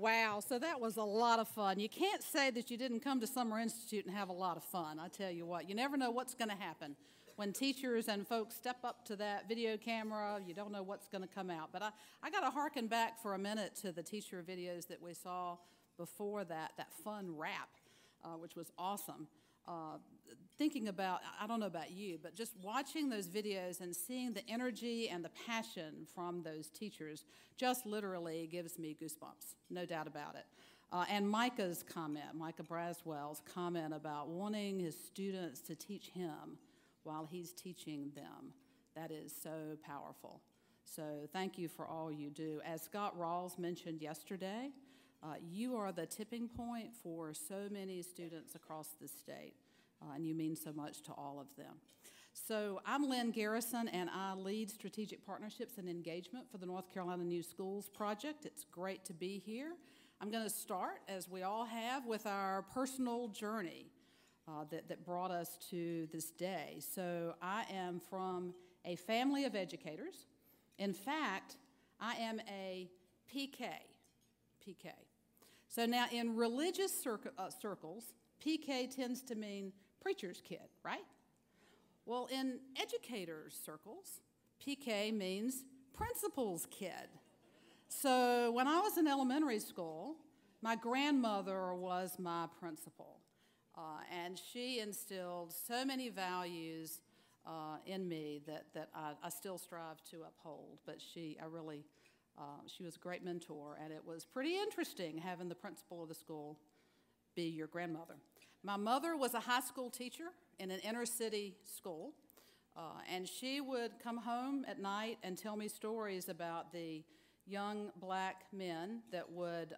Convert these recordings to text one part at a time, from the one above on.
Wow, so that was a lot of fun. You can't say that you didn't come to Summer Institute and have a lot of fun, I tell you what. You never know what's going to happen. When teachers and folks step up to that video camera, you don't know what's going to come out. But I got to harken back for a minute to the teacher videos that we saw before that, that fun rap, which was awesome. Thinking about, I don't know about you, but just watching those videos and seeing the energy and the passion from those teachers just literally gives me goosebumps, no doubt about it. And Micah's comment, Micah Braswell's comment about wanting his students to teach him while he's teaching them, that is so powerful. So thank you for all you do. As Scott Rawls mentioned yesterday, you are the tipping point for so many students across the state, and you mean so much to all of them. So I'm Lynn Garrison, and I lead Strategic Partnerships and Engagement for the North Carolina New Schools Project. It's great to be here. I'm going to start, as we all have, with our personal journey that brought us to this day. So I am from a family of educators. In fact, I am a PK. So now in religious circles, PK tends to mean preacher's kid, right? Well, in educators' circles, PK means principal's kid. So when I was in elementary school, my grandmother was my principal, and she instilled so many values in me that I still strive to uphold, but she was a great mentor, and it was pretty interesting having the principal of the school be your grandmother. My mother was a high school teacher in an inner city school, and she would come home at night and tell me stories about the young black men that would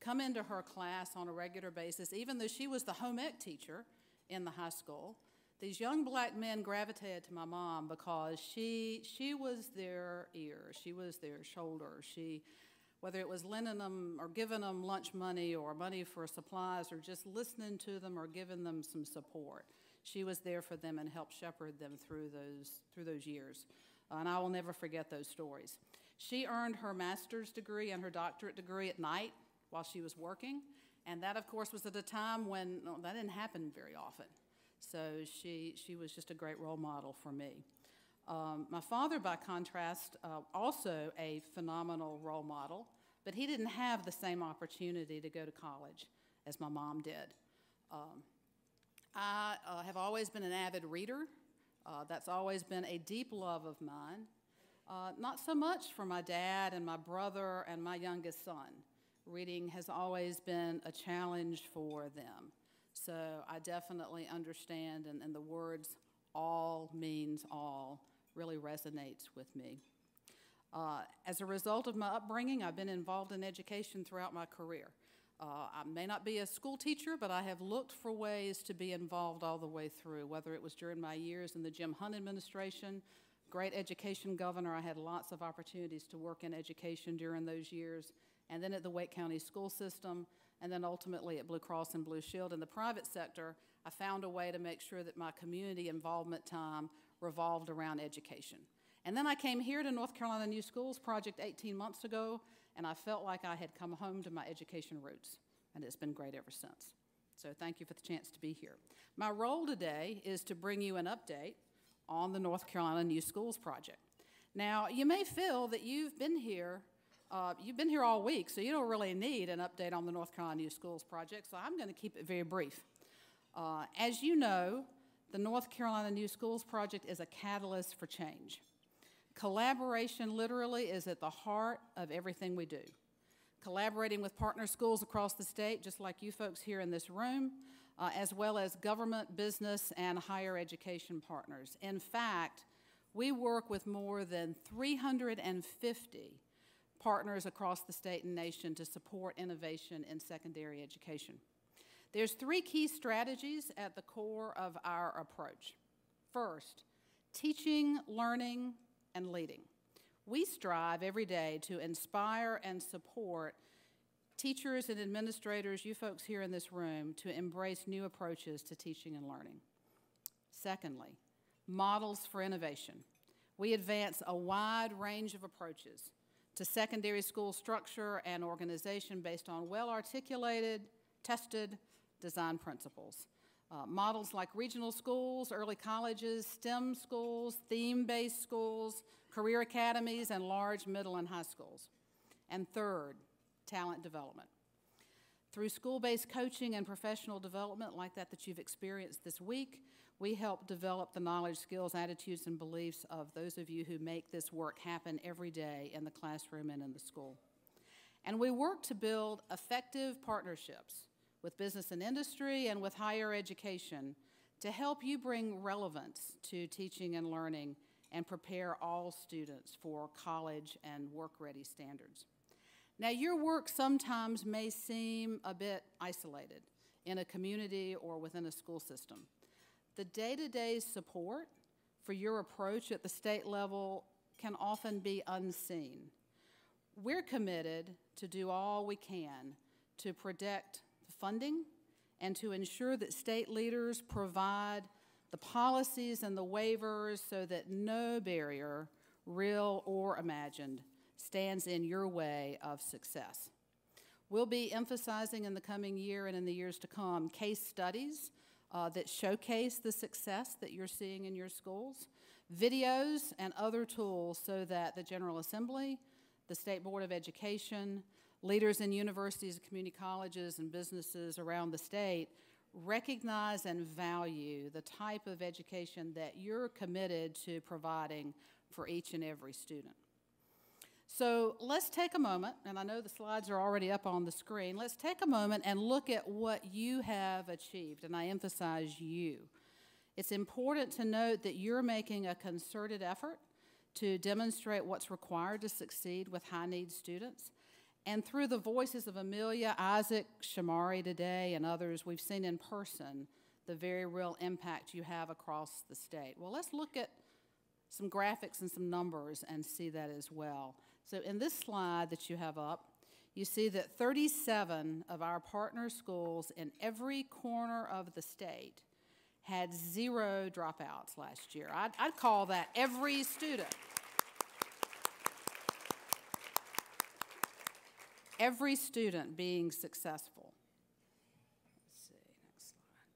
come into her class on a regular basis. Even though she was the home ec teacher in the high school, these young black men gravitated to my mom because she was their ear, she was their shoulder. Whether it was lending them or giving them lunch money or money for supplies or just listening to them or giving them some support, she was there for them and helped shepherd them through those years. And I will never forget those stories. She earned her master's degree and her doctorate degree at night while she was working. And that, of course, was at a time when that didn't happen very often. So she was just a great role model for me. My father, by contrast, also a phenomenal role model, but he didn't have the same opportunity to go to college as my mom did. I have always been an avid reader. That's always been a deep love of mine. Not so much for my dad and my brother and my youngest son. Reading has always been a challenge for them. So I definitely understand, and the words "all means all" really resonates with me. As a result of my upbringing, I've been involved in education throughout my career. I may not be a school teacher, but I have looked for ways to be involved all the way through, whether it was during my years in the Jim Hunt administration, great education governor. I had lots of opportunities to work in education during those years, and then at the Wake County School System, and then ultimately at Blue Cross and Blue Shield. In the private sector, I found a way to make sure that my community involvement time revolved around education. And then I came here to North Carolina New Schools Project 18 months ago, and I felt like I had come home to my education roots, and it's been great ever since. So thank you for the chance to be here. My role today is to bring you an update on the North Carolina New Schools Project. Now, you may feel that you've been here all week, so you don't really need an update on the North Carolina New Schools Project, so I'm going to keep it very brief. As you know, the North Carolina New Schools Project is a catalyst for change. Collaboration literally is at the heart of everything we do. Collaborating with partner schools across the state, just like you folks here in this room, as well as government, business, and higher education partners. In fact, we work with more than 350 partners across the state and nation to support innovation in secondary education. There's three key strategies at the core of our approach. First, teaching, learning, and leading. We strive every day to inspire and support teachers and administrators, you folks here in this room, to embrace new approaches to teaching and learning. Secondly, models for innovation. We advance a wide range of approaches to secondary school structure and organization based on well-articulated, tested design principles. Models like regional schools, early colleges, STEM schools, theme-based schools, career academies, and large middle and high schools. And third, talent development. Through school-based coaching and professional development like that you've experienced this week, we help develop the knowledge, skills, attitudes, and beliefs of those of you who make this work happen every day in the classroom and in the school. And we work to build effective partnerships with business and industry and with higher education to help you bring relevance to teaching and learning and prepare all students for college and work-ready standards. Now, your work sometimes may seem a bit isolated in a community or within a school system. The day-to-day support for your approach at the state level can often be unseen. We're committed to do all we can to protect the funding and to ensure that state leaders provide the policies and the waivers so that no barrier, real or imagined, stands in your way of success. We'll be emphasizing in the coming year and in the years to come case studies that showcase the success that you're seeing in your schools, videos and other tools so that the General Assembly, the State Board of Education, leaders in universities, community colleges, and businesses around the state recognize and value the type of education that you're committed to providing for each and every student. So let's take a moment, and I know the slides are already up on the screen, let's take a moment and look at what you have achieved, and I emphasize you. It's important to note that you're making a concerted effort to demonstrate what's required to succeed with high-need students. And through the voices of Amelia, Isaac, Shamari today, and others, we've seen in person the very real impact you have across the state. Well, let's look at some graphics and some numbers and see that as well. So in this slide that you have up, you see that 37 of our partner schools in every corner of the state had 0 dropouts last year. I'd call that every student. Every student being successful. Let's see, next slide.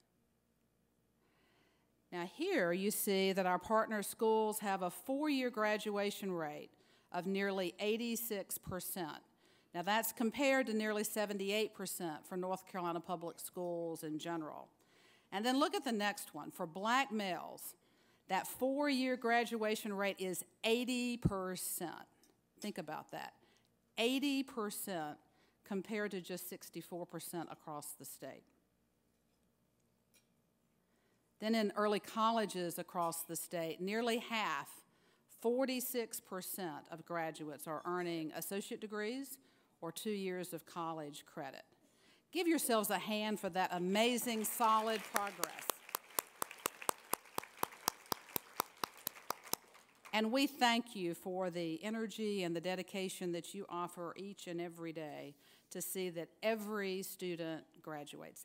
Now here you see that our partner schools have a 4-year graduation rate of nearly 86%. Now that's compared to nearly 78% for North Carolina public schools in general. And then look at the next one. For black males, that 4-year graduation rate is 80%. Think about that. 80% compared to just 64% across the state. Then in early colleges across the state, nearly half, 46% of graduates are earning associate degrees or 2 years of college credit. Give yourselves a hand for that amazing, solid progress. And we thank you for the energy and the dedication that you offer each and every day to see that every student graduates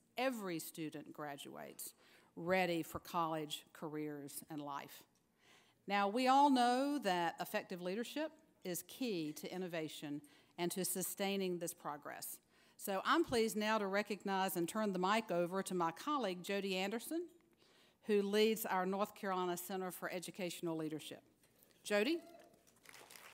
ready for college, careers, and life. Now, we all know that effective leadership is key to innovation and to sustaining this progress. So I'm pleased now to recognize and turn the mic over to my colleague, Jody Anderson, who leads our North Carolina Center for Educational Leadership. Jody?